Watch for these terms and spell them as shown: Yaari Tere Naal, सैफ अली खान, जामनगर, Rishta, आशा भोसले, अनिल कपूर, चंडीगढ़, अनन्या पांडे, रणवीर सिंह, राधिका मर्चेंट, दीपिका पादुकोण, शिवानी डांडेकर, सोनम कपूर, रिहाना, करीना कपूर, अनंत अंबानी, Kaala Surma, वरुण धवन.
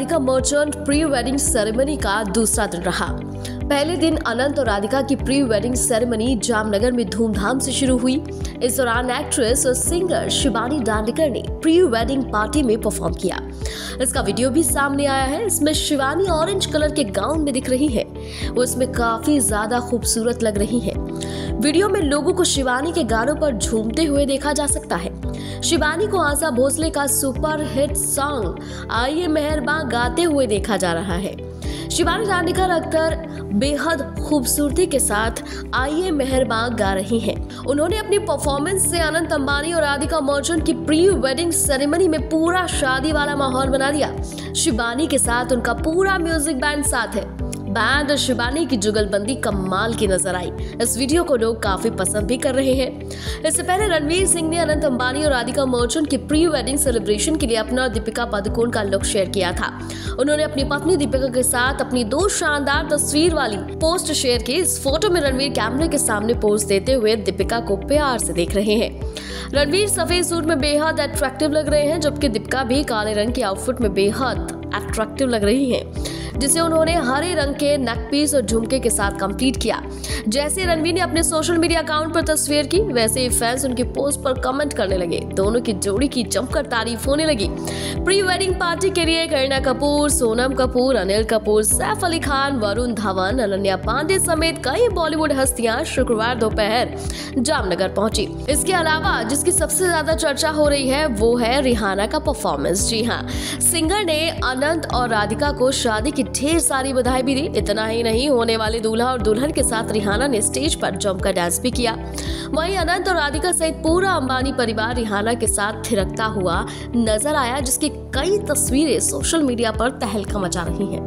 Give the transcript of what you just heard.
राधिका मर्चेंट pre wedding ceremony का दूसरा दिन रहा। पहले दिन अनंत और राधिका की प्री वेडिंग सेरेमनी जामनगर में धूमधाम से शुरू हुई। इस दौरान एक्ट्रेस और सिंगर शिवानी डांडेकर ने प्री वेडिंग पार्टी में परफॉर्म किया। इसका वीडियो भी सामने आया है। इसमें शिवानी ऑरेंज कलर के गाउन में दिख रही है, वो इसमें काफी ज्यादा खूबसूरत लग रही है। वीडियो में लोगों को शिवानी के गानों पर झूमते हुए देखा जा सकता है। शिवानी को आशा भोसले का सुपर हिट सॉन्ग आइए मेहरबान गाते हुए देखा जा रहा है। शिवानी डांडेकर अक्सर बेहद खूबसूरती के साथ आइए मेहरबान गा रही हैं। उन्होंने अपनी परफॉर्मेंस से अनंत अंबानी और राधिका मर्चेंट की प्री वेडिंग सेरेमनी में पूरा शादी वाला माहौल बना दिया। शिवानी के साथ उनका पूरा म्यूजिक बैंड साथ है। बैंड और शिवानी की जुगलबंदी कमाल की नजर आई। इस वीडियो को लोग काफी पसंद भी कर रहे हैं। इससे पहले रणवीर सिंह ने अनंत अंबानी और राधिका मर्चेंट की प्री वेडिंग सेलिब्रेशन के लिए अपना और दीपिका पादुकोण का लुक शेयर किया था। उन्होंने अपनी पत्नी दीपिका के साथ अपनी दो शानदार तस्वीर वाली पोस्ट शेयर की। इस फोटो में रणवीर कैमरे के सामने पोज देते हुए दीपिका को प्यार से देख रहे हैं। रणवीर सफेद सूट में बेहद अट्रैक्टिव लग रहे हैं, जबकि दीपिका भी काले रंग के आउटफिट में बेहद अट्रैक्टिव लग रही हैं, जिसे उन्होंने हरे रंग के नेकपीस और झुमके के साथ कंप्लीट किया। जैसे रणवीर ने अपने सोशल मीडिया अकाउंट पर तस्वीर की, वैसे ही फैंस उनकी पोस्ट पर कमेंट करने लगे। दोनों की जोड़ी की जमकर तारीफ होने लगी। प्री वेडिंग पार्टी के लिए करीना कपूर, सोनम कपूर, अनिल कपूर, सैफ अली खान, वरुण धवन, अनन्या पांडे समेत कई बॉलीवुड हस्तियां शुक्रवार दोपहर जामनगर पहुंची। इसके अलावा जिसकी सबसे ज्यादा चर्चा हो रही है वो है रिहाना का परफॉर्मेंस। जी हाँ, सिंगर ने अनंत और राधिका को शादी की ढेर सारी बधाई भी दी। इतना ही नहीं, होने वाले दूल्हा और दुल्हन के साथ रिहाना ने स्टेज पर जमकर डांस भी किया। वहीं अनंत और राधिका सहित पूरा अंबानी परिवार रिहाना के साथ थिरकता हुआ नजर आया, जिसकी कई तस्वीरें सोशल मीडिया पर तहलका मचा रही हैं।